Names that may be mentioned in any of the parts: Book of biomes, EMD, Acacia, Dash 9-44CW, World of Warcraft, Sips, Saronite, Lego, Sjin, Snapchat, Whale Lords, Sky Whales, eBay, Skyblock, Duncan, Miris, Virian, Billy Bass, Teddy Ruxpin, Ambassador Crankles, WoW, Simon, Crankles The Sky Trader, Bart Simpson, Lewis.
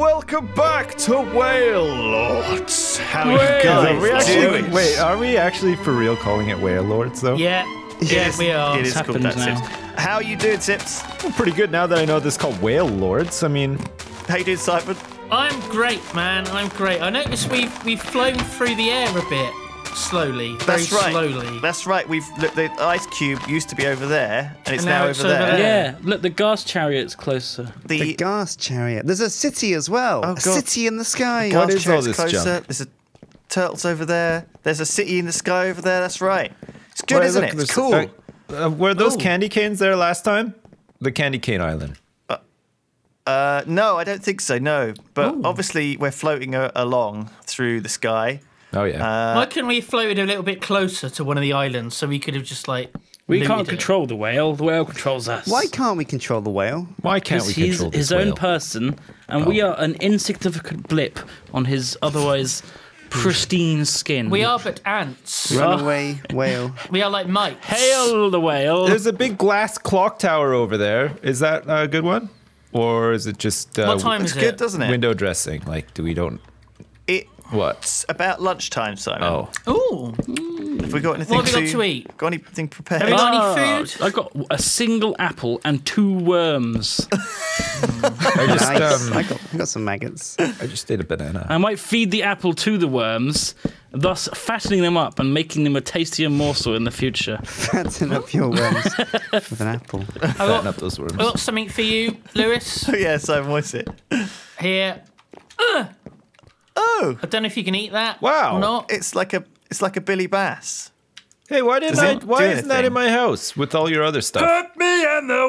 welcome back to Whale Lords. How you guys doing? Wait, are we actually for real calling it Whale Lords though? Yeah. Yes, we are. It is called that, Sips. How you doing, Sips? I'm pretty good now that I know this is called Whale Lords. I mean, how you doing, Simon? I'm great, man. I'm great. I noticed we've flown through the air a bit. Slowly. Very slowly. That's right. We've look, the ice cube used to be over there, and it's now over there. Yeah. Look, the gas chariot's closer. The gas chariot. There's a city as well. Oh, a city in the sky. The gas chariot's closer. There's a turtles over there. There's a city in the sky over there. That's right. It's good, isn't it? It's cool. Were those candy canes there last time? The candy cane island. No, I don't think so. No, but obviously we're floating along through the sky. Oh yeah. Why couldn't we have floated a little bit closer to one of the islands so we could have just like? We can't control the whale. The whale controls us. Why can't we control the whale? Why can't we control this whale? He's his own person, and we are an insignificant blip on his otherwise pristine skin. We are but ants. Runaway whale. We are like mites. Hail the whale. There's a big glass clock tower over there. Is that a good one, or is it just? What time is it? It's good, doesn't it? Window dressing. Like, do we don't? What? It's about lunchtime, Simon. Oh. Ooh. Have we got anything to eat? Got anything prepared? Have we got any food? I got a single apple and 2 worms. I got some maggots. I just ate a banana. I might feed the apple to the worms, thus fattening them up and making them a tastier morsel in the future. Fatten up your worms with an apple. Fatten up those worms. I got something for you, Lewis. Oh, yeah, Simon, what's it? Here. Oh, I don't know if you can eat that. Wow, or not. It's like a Billy Bass. Hey, why isn't that in my house with all your other stuff? Put me in the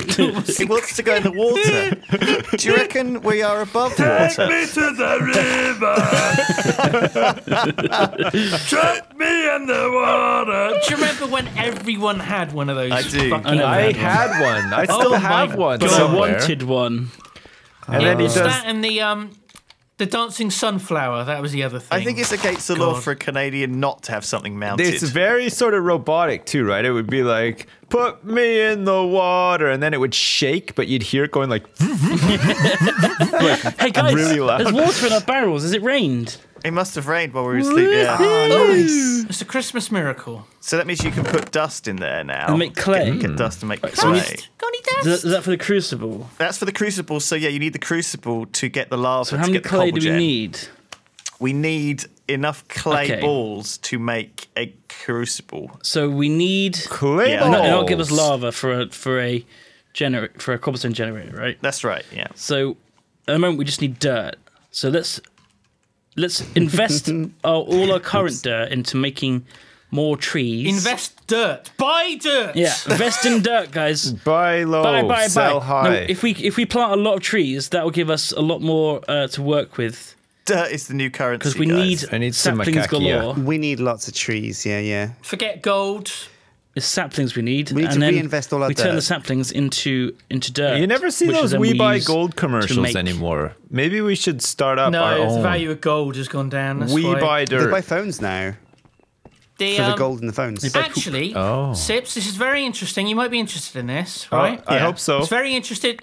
water. He wants to go in the water. Do you reckon we are above the water? Take me to the river. Trap me in the water. Do you remember when everyone had one of those? I do. I had one. I still have one. But I wanted one. And then he does that and the dancing sunflower. That was the other thing. I think it's against the law for a Canadian not to have something mounted. It's very sort of robotic too, right? It would be like, put me in the water, and then it would shake, but you'd hear it going like, like hey guys, really loud. There's water in our barrels. Has it rained? It must have rained while we were asleep. Yeah. Oh, nice. It's a Christmas miracle. So that means you can put dust in there now. And make clay. You can dust and make clay. Got any dust? Is that for the crucible? That's for the crucible. So yeah, you need the crucible to get the lava. So how many clay do we need? We need enough clay balls to make a crucible. So we need clay balls. And that'll give us lava for a cobblestone generator, right? That's right. Yeah. So at the moment we just need dirt. So let's invest all our current dirt into making more trees. Invest dirt. Buy dirt. Yeah, invest in dirt, guys. Buy low, buy, sell high. No, if we plant a lot of trees, that will give us a lot more to work with. Dirt is the new currency, because we need saplings galore. We need lots of trees. Yeah. Forget gold. It's saplings we need. We need to reinvest all our dirt. We turn the saplings into dirt. You never see those we buy gold commercials anymore. Maybe we should start up our own. No, the value of gold has gone down. That's why. Buy dirt. They buy phones now. For the gold in the phones. Actually, Sips, this is very interesting. You might be interested in this, right? I hope so. It's very interesting.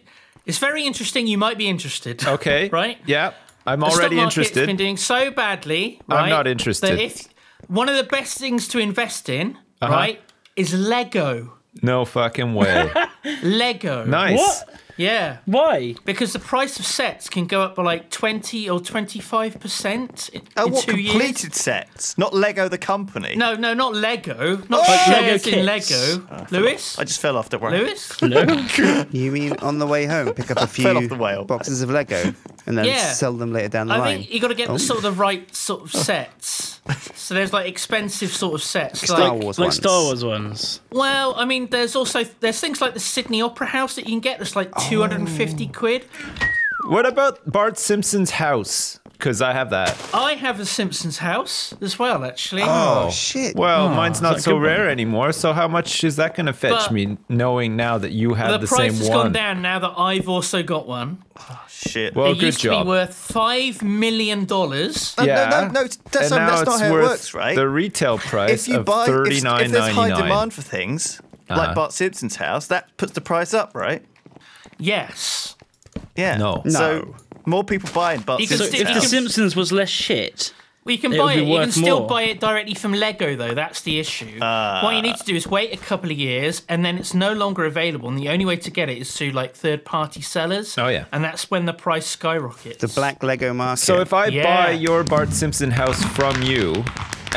You might be interested. Okay. Right? Yeah. I'm already interested. The stock market's been doing so badly. Right, I'm not interested. That if one of the best things to invest in, right? Is Lego. No fucking way. Lego. Nice. What? Yeah. Why? Because the price of sets can go up by like 20 or 25% in 2 years. Completed sets? Not Lego the company? No, not Lego. Not shares in Lego. Lewis? I just fell off the whale. Lewis? No. You mean on the way home, pick up a few boxes of Lego and then sell them later down the line? I think you got to get the right sort of sets. So there's like expensive sort of sets. Like Star Wars ones. Well, I mean, there's things like the Sydney Opera House that you can get that's like 250 quid. What about Bart Simpson's house? Because I have that. I have a Simpsons house as well, actually. Oh, shit. Well, mine's not so rare anymore, so how much is that going to fetch me, knowing now that you have the same one? The price has gone down now that I've also got one. Oh, shit. Well, good job. It used to be worth $5 million. Yeah. No, that's not how it works, right? The retail price of $39.99. If there's high demand for things, like Bart Simpson's house, that puts the price up, right? Yes. Yeah. No. So more people buying boxes. So if The Simpsons was less shit... Well, you can buy it. You can still buy it directly from Lego, though. That's the issue. What you need to do is wait a couple of years, and then it's no longer available. And the only way to get it is through like third-party sellers. Oh yeah. And that's when the price skyrockets. The black Lego market. So if I buy your Bart Simpson house from you,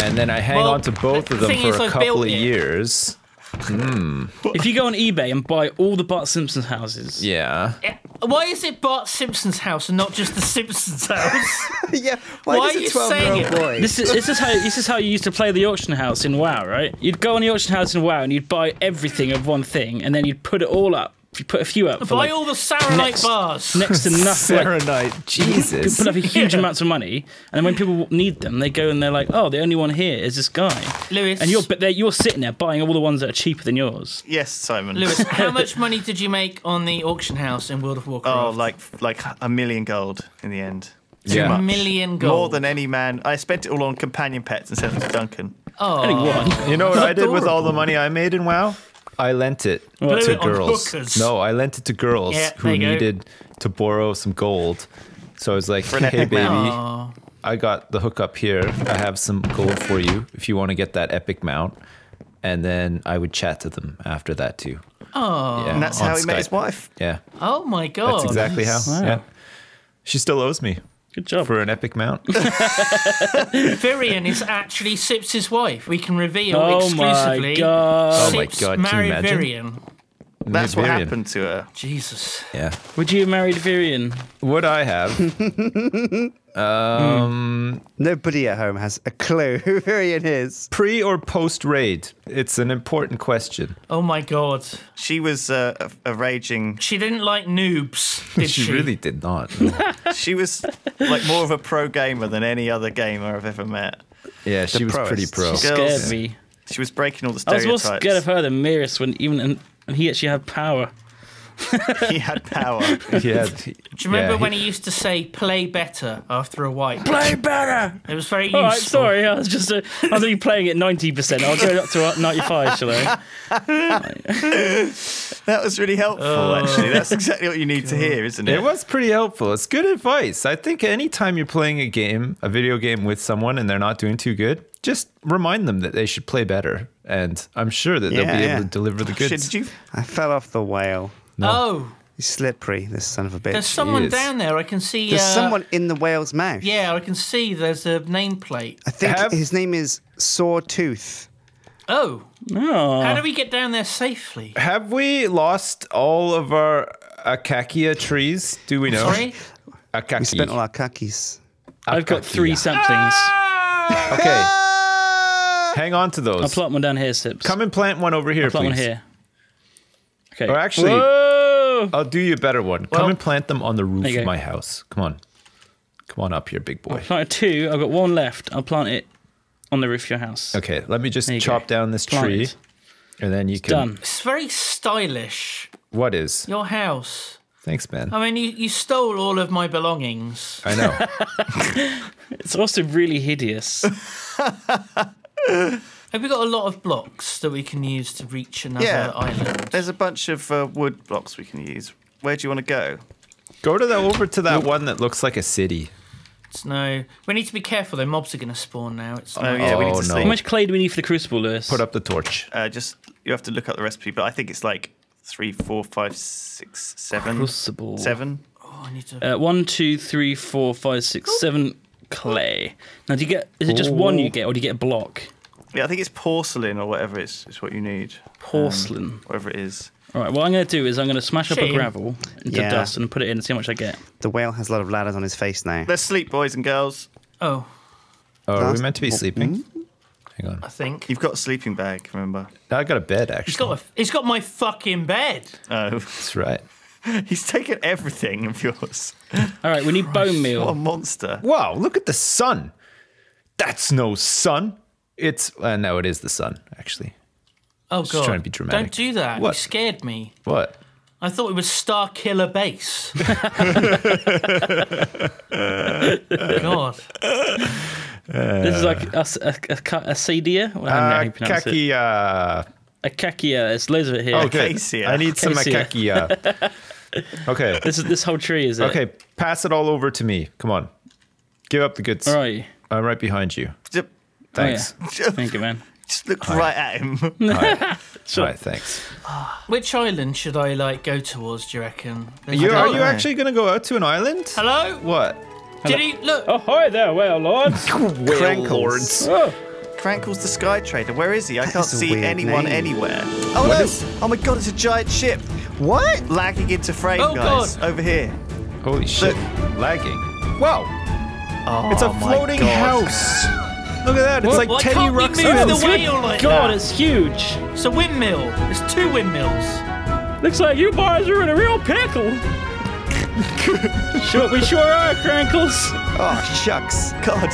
and then I hang on to both of them for a couple of years. If you go on eBay and buy all the Bart Simpson's houses. Yeah. Why is it Bart Simpson's house and not just the Simpsons house? Yeah. Why are you saying it? This is how you used to play the auction house in WoW, right? You'd go on the auction house in WoW and you'd buy everything of one thing and then you'd put it all up. You put a few up. Buy like all the Saronite bars. Next to nothing. Saronite, like, Jesus. You put up a huge amounts of money, and then when people need them, they go and they're like, "Oh, the only one here is this guy, Lewis." And you're sitting there buying all the ones that are cheaper than yours. Yes, Simon. Lewis, how much money did you make on the auction house in World of Warcraft? Oh, like $1 million in the end. Yeah. $1 million. More than any man. I spent it all on companion pets and sent them to Duncan. Oh, you know what I did with all the money I made in WoW? I lent it to girls. No, I lent it to girls who needed to borrow some gold. So I was like, "Hey, baby, I got the hookup here. I have some gold for you if you want to get that epic mount." And then I would chat to them after that too. Oh, yeah, and that's how he met his wife. Yeah. Oh my god. That's exactly how. Wow. Yeah. She still owes me. Good job. For an epic mount. Virian is actually Sips' wife. We can reveal exclusively. My god. Oh my god. Sips married Virian. That's what happened to her. Jesus. Yeah. Would you have married Virian? Would I have? Nobody at home has a clue who Virian is. Pre or post raid? It's an important question. Oh my god. She was a raging. She didn't like noobs, did she? She really did not. No. She was like more of a pro gamer than any other gamer I've ever met. Yeah, she was pretty pro. She scared me. She was breaking all the stereotypes. I was more scared of her than Miris when and he actually had power. He had power. Do you remember when he used to say "play better" after a wipe? Play better. It was very useful. All right, sorry, I was just I was only playing at 90%. I'll go up to 95, shall I? That was really helpful. Actually, that's exactly what you need to hear, isn't it? It was pretty helpful. It's good advice. I think any time you're playing a game, a video game, with someone and they're not doing too good, just remind them that they should play better, and I'm sure that they'll be able to deliver the goods. I fell off the whale. No. Oh. He's slippery, this son of a bitch. There's someone down there, I can see. There's someone in the whale's mouth. Yeah, I can see there's a nameplate. I think his name is Sawtooth. Oh. How do we get down there safely? Have we lost all of our Akakia trees? Do we know? Sorry? Akaki. We spent all our kakis. I've got 3 somethings. Okay. Hang on to those. I'll plant one down here, Sips. Come and plant one over here, please. Plant one here. Okay. Or actually, I'll do you a better one. Come and plant them on the roof of my house. Come on. Come on up here, big boy. I planted 2. I've got 1 left. I'll plant it on the roof of your house. Okay, let me just chop down this tree. And then you can... Done. It's very stylish. What is? Your house. Thanks, man. I mean, you stole all of my belongings. I know. It's also really hideous. Have we got a lot of blocks that we can use to reach another island? There's a bunch of wood blocks we can use. Where do you want to go? Go to that one that looks like a city. We need to be careful though. Mobs are going to spawn now. We need to sleep. How much clay do we need for the crucible, Lewis? Put up the torch. You have to look up the recipe, but I think it's like 3, 4, 5, 6, 7. Crucible. 7. Oh, I need to. 1, 2, 3, 4, 5, 6, 7 clay. Now, do you get? Is it just one you get, or do you get a block? Yeah, I think it's porcelain or whatever is what you need. Porcelain. Whatever it is. All right, what I'm going to do is I'm going to smash up a gravel into dust and put it in and see how much I get. The whale has a lot of ladders on his face now. Let's sleep, boys and girls. Are we meant to be sleeping? Hang on. I think. You've got a sleeping bag, remember? No, I got a bed, actually. He's got my fucking bed. Oh. That's right. He's taken everything of yours. All right, we need bone meal. What a monster. Wow, look at the sun. That's no sun. It's no, it is the sun actually. Oh god! Just trying to be dramatic. Don't do that. What? You scared me. What? I thought it was Star Killer Base. God. This is like Acacia. Acacia. There's loads of it here. Okay. I need some Acacia. Okay. This whole tree is it. Okay, pass it all over to me. Come on. Give up the goods. All right. I'm right behind you. Thanks. Oh, yeah. Thank you, man. Just looked right at him. Alright, sure. Thanks. Which island should I go towards, do you reckon? Are you actually going to go out to an island? Hello? What? Hello. Did he look? Oh, hi there, Whale Lords. Whale Lords. Oh. Crankles the Sky Trader. Where is he? I can't see anyone anywhere. Oh, no. Oh, my God, it's a giant ship. What? Lagging into frame, guys. God. Over here. Holy shit. Look. Lagging. Wow. Oh, it's a floating house. Look at that. It's like Teddy Ruxpin. God, it's huge. It's a windmill. It's two windmills. Looks like you boys are in a real pickle. We sure are, Crankles. Oh, shucks. God.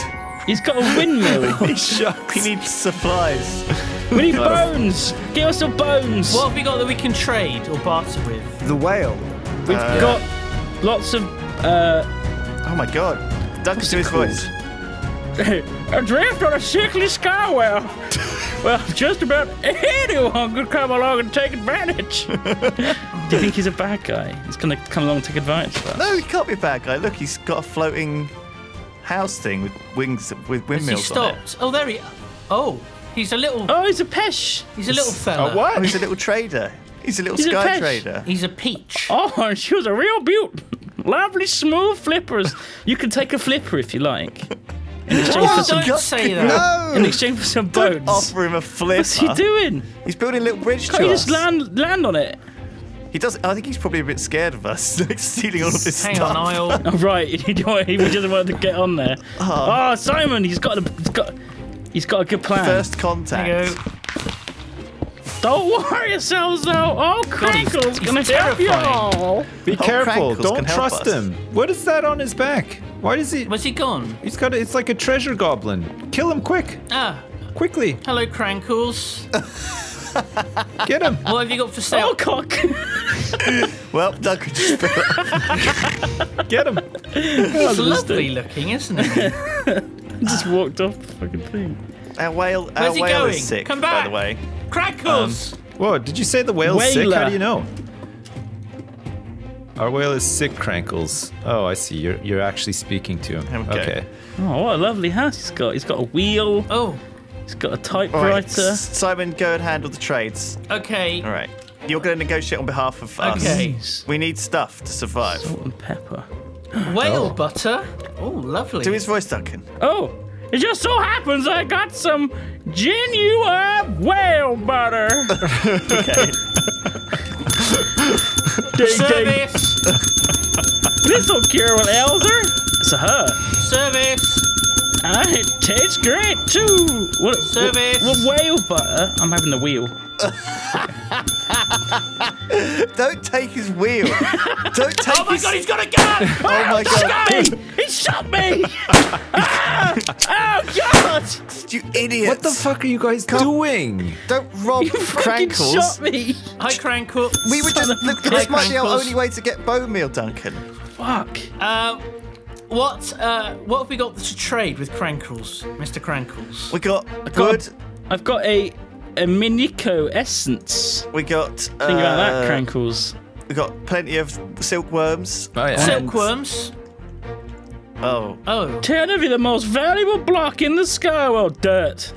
He's got a windmill. Shucks. We need supplies. We need bones. Give us some bones. What have we got that we can trade or barter with? The whale. We've got lots of... Oh, my God. Duncan's doing his voice. Adrift on a sickly sky whale. Well, just about anyone could come along and take advantage. Do you think he's a bad guy? He's going to come along and take advantage of us. No, he can't be a bad guy. Look, he's got a floating... house thing with wings with windmills on it. Oh, there he. Oh, he's a little. Oh, he's a pesh. He's a little fella. Oh, what? Oh, he's a little trader. He's a little sky trader. He's a peach. Oh, she was a real beaut. Lovely smooth flippers. You can take a flipper if you like. In exchange for some, don't say that. No. In exchange for some boats. Don't offer him a flipper. What's he doing? He's building a little bridge. Can't you just land on it? He does. I think he's probably a bit scared of us, like stealing all of this stuff. Hang on, Niall. Oh, right, he doesn't want to get on there. Oh, Simon, he's got a good plan. First contact. Don't worry yourselves, though. Oh, Crankles gonna help you all. Be careful. Don't trust him. What is that on his back? Why does he? Where's he gone? He's got. It's like a treasure goblin. Kill him quick. Ah. Quickly. Hello, Crankles. Get him! What have you got for sale? Oh, cock! Well, Duncan just spit up. Get him! It's lovely looking, isn't it? Just walked off the fucking thing. Our whale is sick, Come back. By the way. Crankles! Whoa, did you say the whale's sick? How do you know? Our whale is sick, Crankles. Oh, I see. You're actually speaking to him. Okay. Oh, what a lovely house he's got. He's got a wheel. Oh. He's got a typewriter. Right, Simon, go and handle the trades. Okay. All right. You're going to negotiate on behalf of us. Okay. We need stuff to survive. Salt and pepper. Whale butter. Oh, lovely. Do his voice, Duncan. Oh, it just so happens I got some genuine whale butter. Okay. Service. This'll cure an elder. It's a her. Service. It tastes great too. What service? What whale butter? I'm having the wheel. Don't take his wheel. Don't take. Oh my God, he's got a gun! Oh my God! He shot me! Oh God! You idiots! What the fuck are you guys doing? Don't rob Crankles. You shot me! Hi, Crankles. We were just. This might be our only way to get bone meal, Duncan. Fuck. What have we got to trade with Crankles, Mr. Crankles? We got I've got a Minico essence. We got think about that, Crankles. We got plenty of silkworms. Oh, yeah. Silkworms. Oh. 10 of you, the most valuable block in the sky world. Dirt.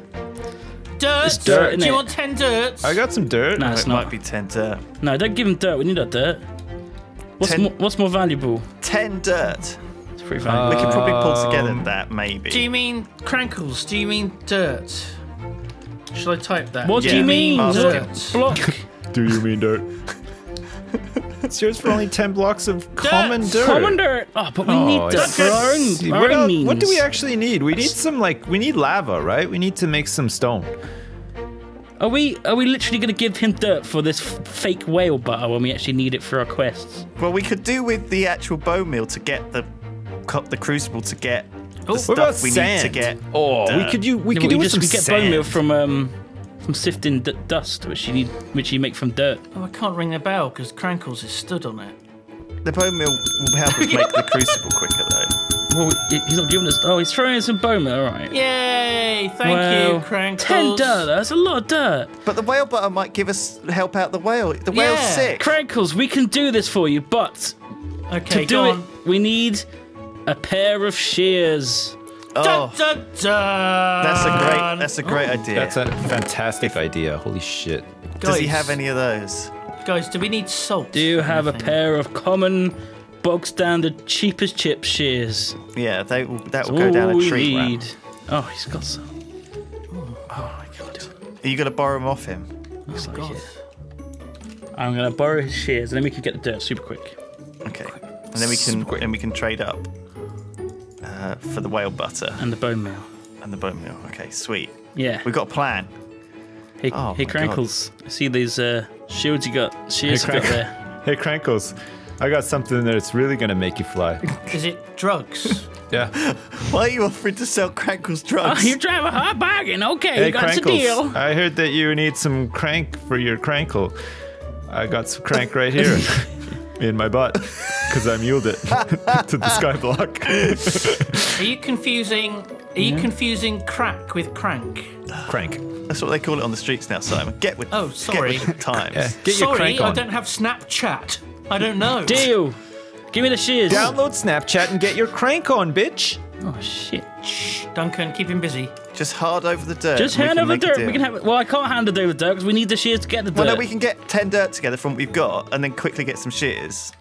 Dirt. Dirt. Do you want 10 dirts? I got some dirt. No, it might be 10 dirt. No, don't give him dirt. We need our dirt. What's more valuable? 10 dirt. We can probably pull together that, maybe. Do you mean Crankles? Do you mean dirt? Shall I type that? What do you mean dirt? Block. Do you mean dirt? It's yours for only 10 blocks of common dirt. Common dirt. Oh, but we need dirt. For our own means. What do we actually need? We need some, we need lava, right? We need to make some stone. Are we literally going to give him dirt for this fake whale butter when we actually need it for our quests? Well, we could do with the actual bone meal to get the... cut the crucible to get the stuff we need to get. Oh, we could get bone meal from sifting dust, which you make from dirt. Oh, I can't ring the bell because Crankles is stood on it. The bone meal will help us make the crucible quicker, though. Well, he's not giving us... Oh, he's throwing us some bowmen, all right. Yay! Thank you, Crankles. 10 dirt, that's a lot of dirt. But the whale butter might give us... help out the whale. The whale's sick. Crankles, we can do this for you, but... Okay, to do it, we need a pair of shears. Oh. Dun, dun, dun. That's a great idea. That's a fantastic idea. Holy shit. Guys, does he have any of those? Guys, do we need salt? Do you have a pair of common... bog standard, cheap as chip shears. Yeah, that will go down a treat round. Oh, he's got some. Oh my god. Are you going to borrow them off him? Looks like it. I'm going to borrow his shears, and then we can get the dirt super quick. Okay. And then we can trade up for the whale butter and the bone meal. Okay, sweet. Yeah. We've got a plan. Hey, Crankles, I see these shields you got. Hey Crankles. I got something that's really going to make you fly. Is it drugs? Yeah. Why are you offering to sell Crankles drugs? Oh, you're driving a hard bargain. Okay, hey, you got Crankles, a deal. I heard that you need some crank for your crankle. I got some crank right here in my butt because I muled it to the sky block. Are you confusing crack with crank? Crank. That's what they call it on the streets now, Simon. Get with get with the times. Yeah. Get your crank on. I don't have Snapchat. I don't know. Deal. Give me the shears. Download Snapchat and get your crank on, bitch. Oh, shit. Shh. Duncan, keep him busy. Just hand over the dirt. Just hand over dirt. We can have it. Well, I can't hand over the dirt because we need the shears to get the dirt. Well, no, we can get 10 dirt together from what we've got and then quickly get some shears.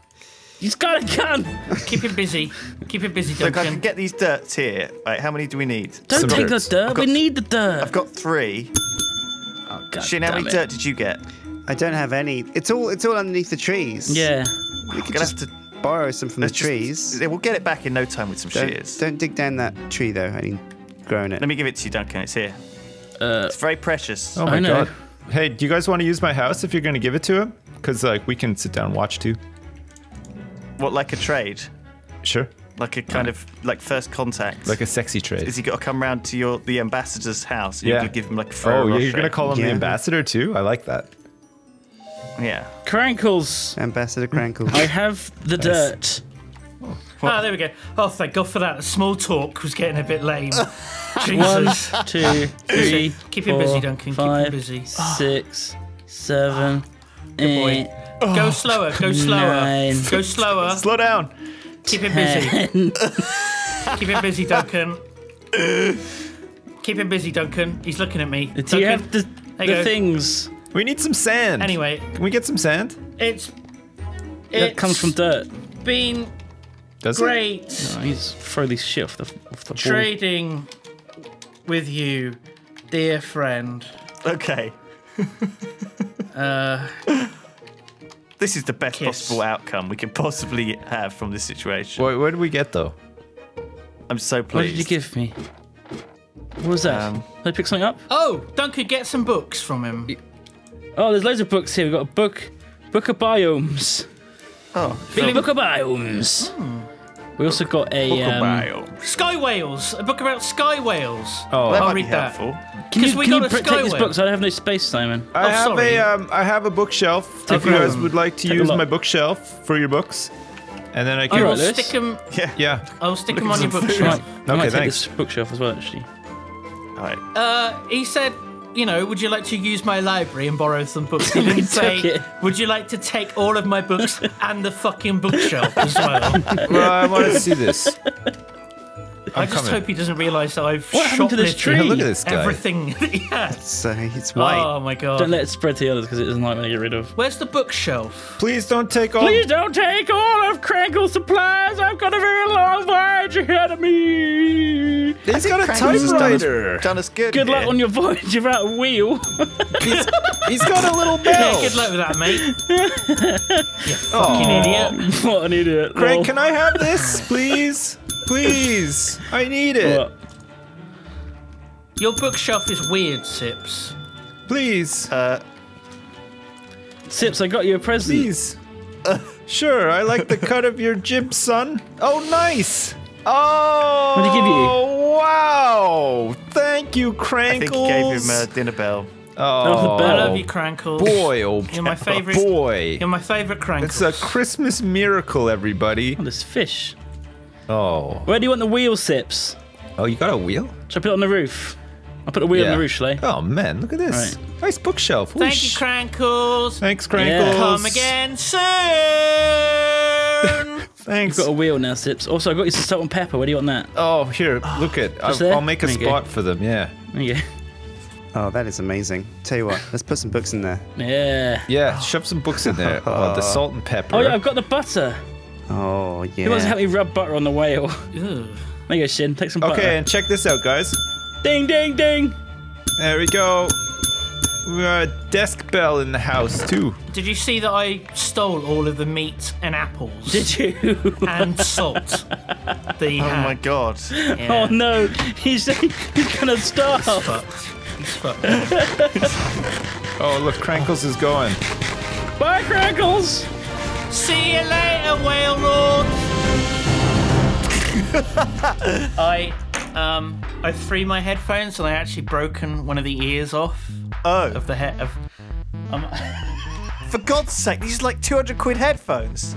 He's got a gun. Keep him busy. Keep him busy, Duncan. Look, I can get these dirts here. Right, how many do we need? Don't take the dirt. We need the dirt. I've got 3. Oh, God. Shin, how many dirt did you get? I don't have any. It's all underneath the trees. Yeah. We could just have to borrow some from the trees. We'll get it back in no time with some shears. Don't dig down that tree, though. I mean, growing it. Let me give it to you, Duncan. It's here. It's very precious. Oh, my God. Hey, do you guys want to use my house if you're going to give it to him? Because, like, we can sit down and watch, too. What, like a trade? Sure. Like a kind of, like, first contact. Like a sexy trade. Is he got to come round to the ambassador's house? And you give him, like, oh, yeah, you're going to call him the ambassador, too? I like that. Yeah. Crankles. Ambassador Crankles. I have the dirt. Ah, there we go. Oh, thank God for that. The small talk was getting a bit lame. Jesus. 1, 2, 3. Keep him busy, Duncan. 5, keep him busy. 6, 7. Good boy. Go slower. Go slower. 9, go slower. Slow down. Keep him busy. Keep him busy, Duncan. Keep him busy, Duncan. He's looking at me. Do you have the things? We need some sand. Anyway. Can we get some sand? It comes from dirt. Been great. No, he's throw this shit off the trading ball. With you, dear friend. Okay. This is the best possible outcome we can possibly have from this situation. Wait, what did we get, though? I'm so pleased. What did you give me? What was that? Did I pick something up? Oh, Duncan, get some books from him. Oh, there's loads of books here. We've got a Book of Biomes. Oh. Billy Book of Biomes. Oh. We also got a... Book of Sky Whales. A book about Sky Whales. Oh, that might be helpful. Can you take these books? I have no space, Simon. I have a bookshelf. If you guys would like to use my bookshelf for your books. And then I can... I'll stick them... Yeah. I'll stick them on your bookshelf. Right. Okay, thanks. This bookshelf as well, actually. All right. He said... You know, would you like to use my library and borrow some books? He didn't say, would you like to take all of my books and the fucking bookshelf as well? Well, I want to see this. I just hope he doesn't realise that I've shot this tree. Look at this guy. Everything. Yes. It's white. Oh, my God. Don't let it spread to the others because it doesn't like when I get rid of. Where's the bookshelf? Please don't take all. Please don't take all of Crankle's supplies. I've got a very long voyage ahead of me. He's got a typewriter. Done us good. Good luck on your voyage without a wheel. He's got a little bell. Yeah, good luck with that, mate. You fucking idiot. What an idiot. Craig, can I have this, please? Please, I need it. What? Your bookshelf is weird, Sips. Please. Sips, I got you a present. Please. Sure, I like the cut of your jib, son. Oh, nice. Oh. What did he give you? Wow. Thank you, Crankles. I think he gave him a dinner bell. Oh, I love you, Crankles. Boy, oh, you're my favorite. Boy. You're my favorite Crankles. It's a Christmas miracle, everybody. Oh, there's fish. Oh. Where do you want the wheel, Sips? Oh, you got a wheel? Should I put it on the roof? I'll put a wheel on the roof, shall I? Oh, man, look at this. Right. Nice bookshelf. Thank you, Crankles. Thanks, Crankles. Yeah. Come again soon. Thanks. You've got a wheel now, Sips. Also, I got you some salt and pepper. Where do you want that? Oh, here, look at I'll make a spot for them, yeah. There you go. Oh, that is amazing. Tell you what, let's put some books in there. Yeah. Yeah, shove some books in there. Oh, the salt and pepper. Oh, yeah, I've got the butter. Oh, yeah. Who wants to help me rub butter on the whale? Ew. There you go, Shin. Take some butter. Okay, and check this out, guys. Ding, ding, ding! There we go. We got a desk bell in the house, too. Did you see that I stole all of the meat and apples? Did you? And salt. Oh, my God. Yeah. Oh, no. He's going to starve. He's fucked. He's fucked. Oh, look. Crankles is going. Bye, Crankles! See you later, Whale Lords! I threw my headphones and I actually broken one of the ears off. Oh. Of the head. For God's sake, these are like 200 quid headphones.